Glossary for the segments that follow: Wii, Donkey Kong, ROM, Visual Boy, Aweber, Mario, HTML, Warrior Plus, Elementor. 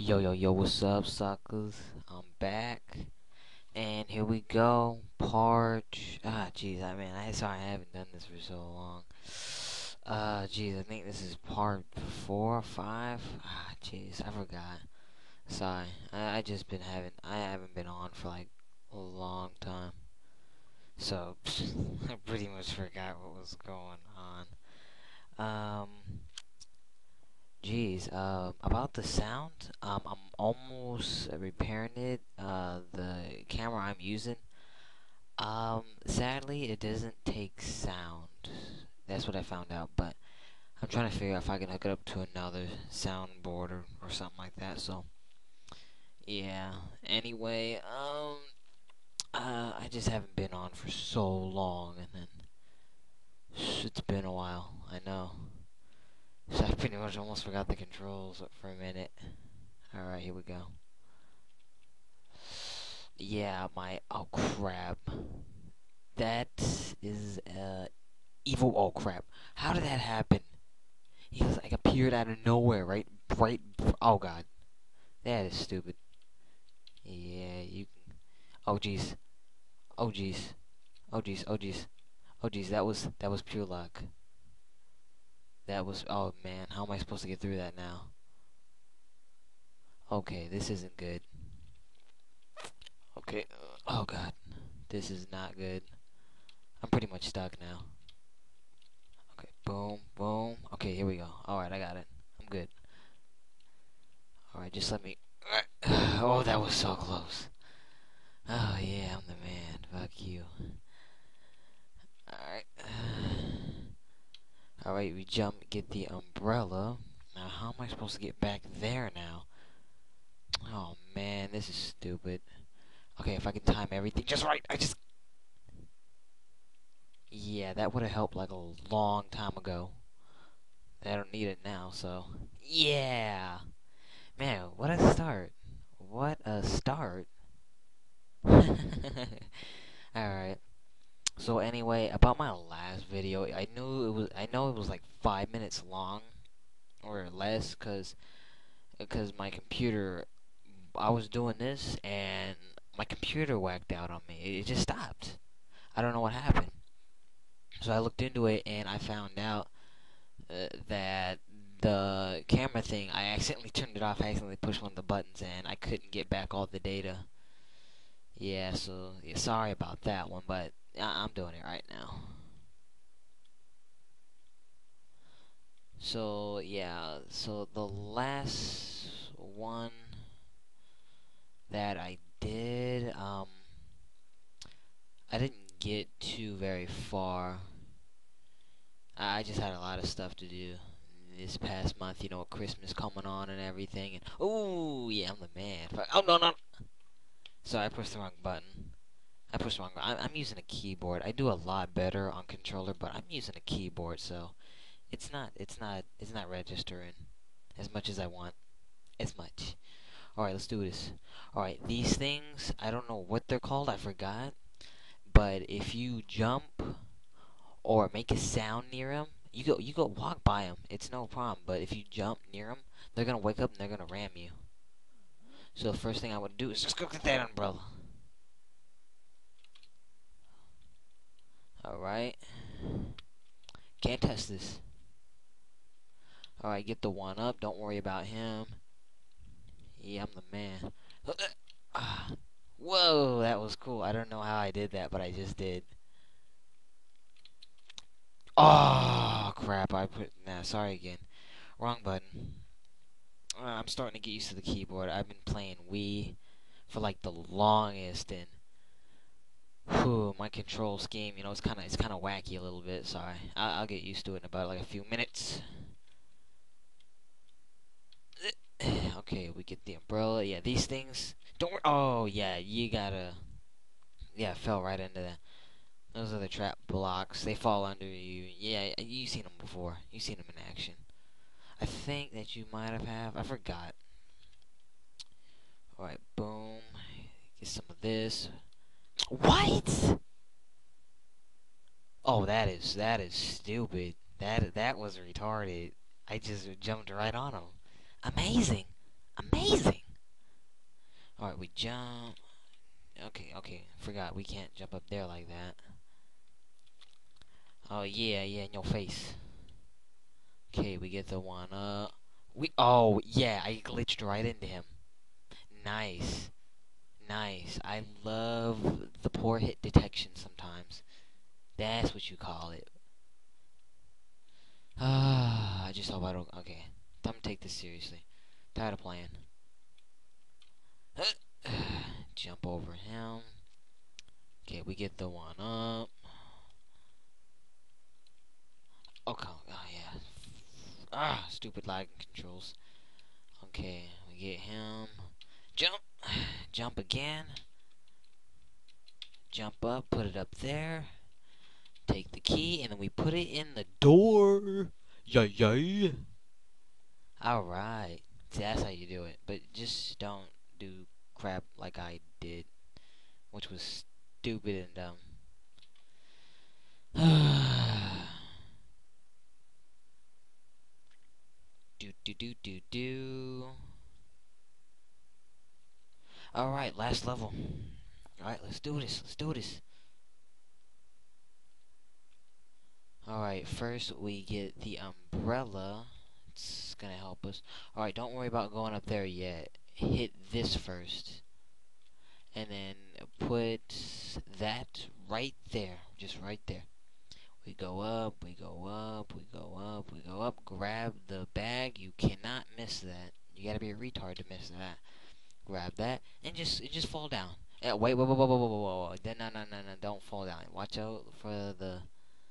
Yo, what's up, suckers? I'm back, and here we go, sorry, I haven't done this for so long. I think this is part 4 or 5. I forgot. Sorry, I just been having, I haven't been on for like a long time, so I pretty much forgot what was going on. About the sound, I'm almost repairing it. The camera I'm using, sadly it doesn't take sound. That's what I found out, but I'm trying to figure out if I can hook it up to another soundboard or something like that. So yeah, anyway, I just haven't been on for so long, and then it's been a while, I know. So I pretty much almost forgot the controls for a minute. Alright, here we go. Yeah, oh crap. That is evil, oh crap. How did that happen? He was like appeared out of nowhere, right, oh god. That is stupid. Yeah, you can, oh jeez, that was pure luck. That was, oh man, how am I supposed to get through that now? Okay, this isn't good. Okay, oh god, this is not good. I'm pretty much stuck now. Okay, boom, boom. Okay, here we go. Alright, I got it. I'm good. Alright, just let me... Oh, that was so close. Oh yeah, I'm the man. Fuck you. Alright. Alright, we jump, get the umbrella. Now, how am I supposed to get back there now? Oh, man, this is stupid. Okay, if I can time everything just right, yeah, that would have helped, like, a long time ago. I don't need it now, so... Yeah! Man, what a start. What a start. Alright. So anyway, about my last video, I know it was like 5 minutes long or less, cause my computer, I was doing this and my computer whacked out on me. It just stopped. I don't know what happened. So I looked into it and I found out that the camera thing, I accidentally turned it off. I accidentally pushed one of the buttons and I couldn't get back all the data. Yeah, so yeah, sorry about that one, but. I'm doing it right now. So yeah, so the last one that I did, I didn't get too very far. I just had a lot of stuff to do this past month, you know, with Christmas coming on and everything. And oh yeah, I'm the man. Oh no. Sorry, I pushed the wrong button. I'm using a keyboard. I do a lot better on controller, but I'm using a keyboard, so it's not registering as much as I want. As much. Alright, let's do this. Alright, these things, I don't know what they're called, I forgot. But if you jump or make a sound near them, you go walk by them. It's no problem, but if you jump near them, they're going to wake up and they're going to ram you. So the first thing I would do is just go get that umbrella. Alright. Can't touch this. Alright, get the one up. Don't worry about him. Yeah, I'm the man. Whoa, that was cool. I don't know how I did that, but I just did. Oh, crap. Sorry again. Wrong button. I'm starting to get used to the keyboard. I've been playing Wii for like the longest, and whew, my control scheme, you know, it's kinda wacky a little bit. Sorry, I'll get used to it in about like a few minutes. Okay, we get the umbrella. Yeah, these things. Don't worry. Oh yeah, you gotta. Yeah, I fell right into that. Those are the trap blocks. They fall under you. Yeah, you've seen them before. You've seen them in action. I think that you might have. I forgot. All right, boom. Get some of this. What? Oh, that is stupid. That was retarded. I just jumped right on him. Amazing. jump. Okay, forgot we can't jump up there like that. Oh yeah, in your face. Okay, we get the one up. Oh yeah, I glitched right into him. Nice. I love the poor hit detection sometimes. That's what you call it. I just hope I don't. Okay, I'm gonna take this seriously. Tired of playing. Jump over him. Okay, we get the one up. Okay, oh yeah. Stupid lag controls. Okay, we get him. Jump again. Jump up, put it up there. Take the key, and then we put it in the door. Yeah. Alright. See, that's how you do it. But just don't do crap like I did, which was stupid and dumb. Do. Alright, last level. Alright, let's do this. Alright, first we get the umbrella. It's gonna help us. Alright, don't worry about going up there yet. Hit this first. And then put that right there. Just right there. We go up. Grab the bag. You cannot miss that. You gotta be a retard to miss that. Grab that and just fall down. Wait. No. Don't fall down. Watch out for the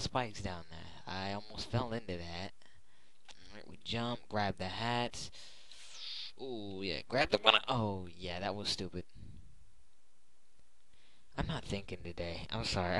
spikes down there. I almost fell into that. Alright, we jump. Grab the hats. Ooh, yeah. Grab the one. Oh, yeah. That was stupid. I'm not thinking today. I'm sorry.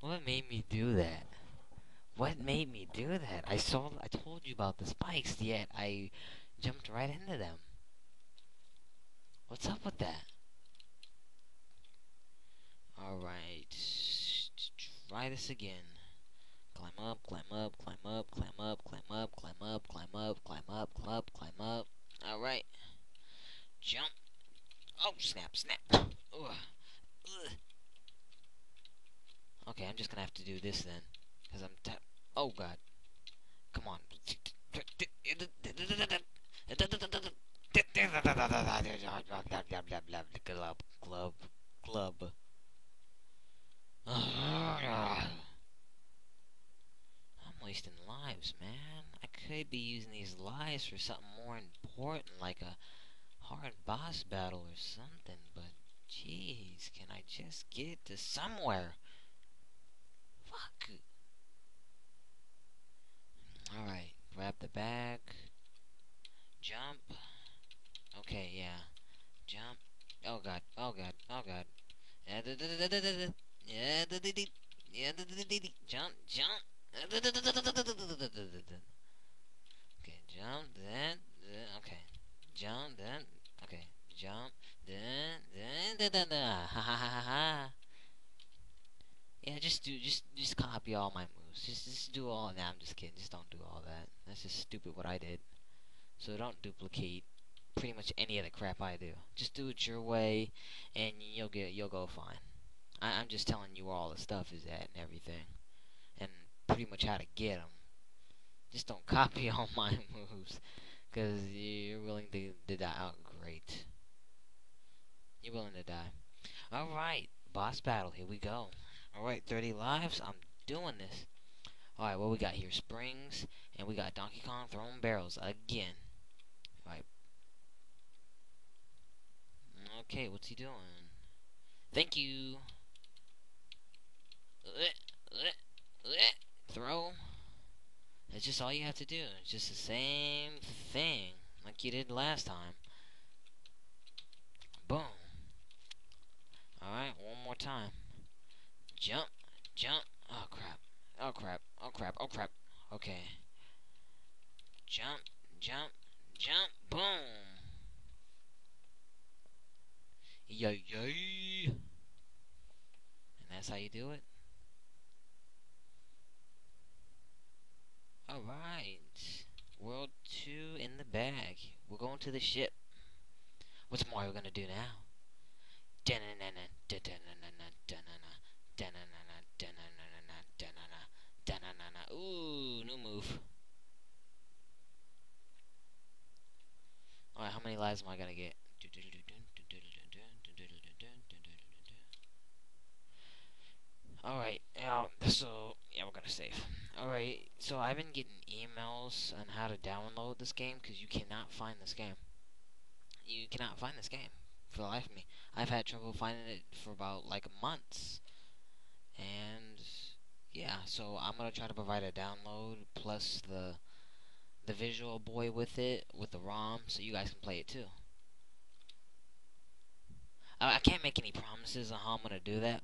What made me do that? I told you about the spikes, yet I jumped right into them. What's up with that? Alright. Try this again. Climb up. Alright. Jump. Oh, snap. Ugh. Okay, I'm just gonna have to do this then, cause I'm oh god, come on. Club. I'm wasting lives, man. I could be using these lives for something more important, like a hard boss battle or something, but. Jeez, can I just get to somewhere? Fuck. Alright, grab the bag. Jump. Okay, yeah. Jump. Oh god. Jump. Okay, jump, then. Okay. Jump, then. Okay. Jump. Yeah, just copy all my moves. Just do all. Nah, I'm just kidding. Just don't do all that. That's just stupid what I did. So don't duplicate pretty much any of the crap I do. Just do it your way, and you'll go fine. I'm just telling you where all the stuff is at and everything, and pretty much how to get them. Just don't copy all my moves, cause you're willing to die. Oh, great. You're willing to die. Alright, boss battle, here we go. Alright, 30 lives, I'm doing this. Alright, what we got here? Springs, and we got Donkey Kong throwing barrels again. Alright. Okay, what's he doing? Thank you! Throw. That's just all you have to do. It's just the same thing, like you did last time. Boom. Alright, one more time. Jump. Oh crap. Okay. Jump. Boom. Yay. And that's how you do it. Alright. World 2 in the bag. We're going to the ship. What's Mario gonna do now? Ooh, new move. Alright, how many lives am I gonna get? Alright, now, so, yeah, we're gonna save. Alright, so I've been getting emails on how to download this game, because you cannot find this game. You cannot find this game, for the life of me. I've had trouble finding it for about, like, months. And, yeah, so I'm gonna try to provide a download, plus the Visual Boy with it, with the ROM, so you guys can play it too. I can't make any promises on how I'm gonna do that.